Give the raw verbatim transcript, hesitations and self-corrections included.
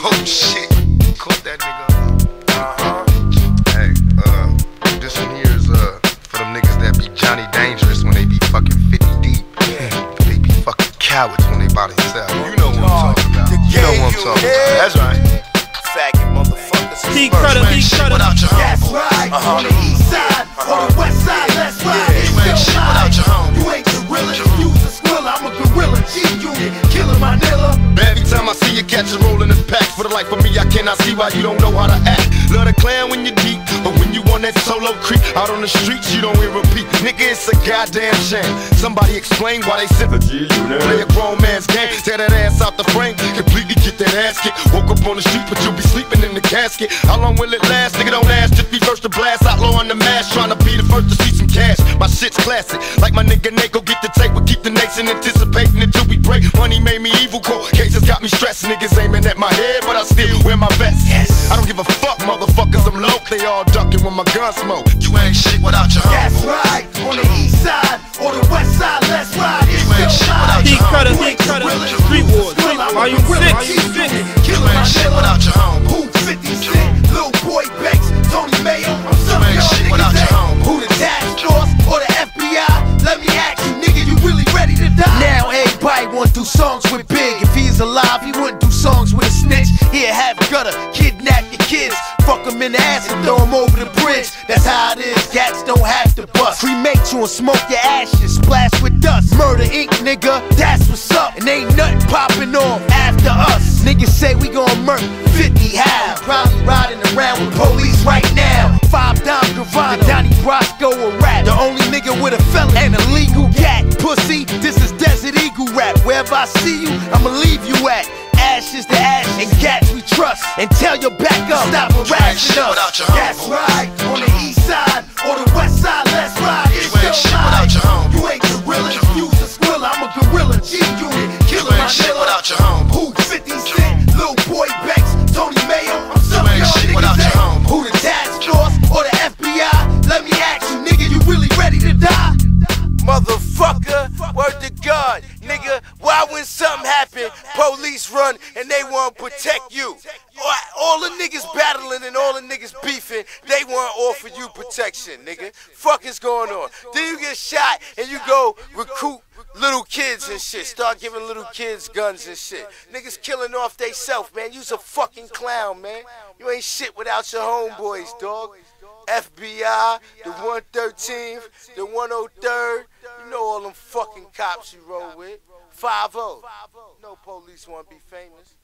Oh shit, caught that nigga. Uh-huh. Hey, uh, this one here is uh for them niggas that be Johnny Dangerous when they be fucking fifty deep. Yeah. They be fucking cowards when they by themselves. You know what I'm talking about. You know what I'm talking about. That's right. Faggot motherfuckers. Deep cutter, deep cutter. Without your that's homeboy. Right. Uh-huh. On the east side, uh-huh. on the west side, that's right. Yeah. You ain't shit without your homeboy. You ain't gorilla, you's a squilla. I'm a gorilla, G-Unit, killing my nilla. Every time I see you catch a roll in the pack, for the life of me, I cannot see why you don't know how to act. Love the clan when you're deep, but when you on that solo creep, out on the streets, you don't hear a peep. Nigga, it's a goddamn shame. Somebody explain why they sip a G-Unit. Play a grown man's game, tear that ass out the frame, completely get that ass kicked. Woke up on the street, but you'll be sleeping in the casket. How long will it last? Nigga, don't ask, just be first to blast. Outlaw on the mask, trying to be the first to see some cash. My shit's classic, like my nigga Nako, get the tape, we'll keep the nation anticipating until we break. Money made me evil, court cases got me stressed. Niggas aiming at my head, but I still wear my vest. Yes. I don't give a fuck, motherfuckers, I'm low. They all ducking when my gun smoke. You ain't shit without your homeboy. That's right, on the east side, or the west side, let's ride. You ain't shit without your homeboy. You ain't shit without your homeboy. Who fifty Cent, Lil Boy Banks, Tony Mayo, I'm some of y'all niggas that who the tax force or the F B I. Let me ask you, nigga, you really ready to die? Now everybody wanna do songs with Big. If he's alive, he wouldn't do songs with a snitch. He'd have gutter, kidnap your kids, fuck them in the ass and throw them over the bridge. That's how it is, gats don't have to bust. Cremate you and smoke your ashes, splash with dust. Murder Incorporated, nigga, that's what's up. And ain't nothing popping off after us. Niggas say we gon' murk fifty how? Probably riding around with police right now. Five Dime Gravano, Donnie Brasco a rap. The only nigga with a felon and a legal gat. Pussy, this is Desert Eagle rap. Wherever I see you, I'ma leave you at. Ashes to ashes, and gats we trust. And tell your back up, stop harassing us. That's right, on the east side, or the west side, let's ride. It's still mine. You ain't gorilla, you's a squilla. I'm a gorilla, G-Unit, killing my nigga. Who fifty Cent, Lil Boy Banks, Tony Mayo, I'm some of y'all niggas that who the task force or the F B I. Let me ask you, nigga, you really ready to die? Motherfucker, word to God, nigga, why when something happen, police run and they wanna protect you? All the niggas battling and all the niggas beefing, they wanna offer you protection, nigga. Fuck is going on? Then you get shot and you go recruit little kids and shit, start giving little kids guns and shit. Niggas killing off they self, man, you's a fucking clown, man. You ain't shit without your homeboys, dog. F B I, the one thirteenth, the one oh third, you know all them fucking cops you roll with. five oh. No police wanna be famous.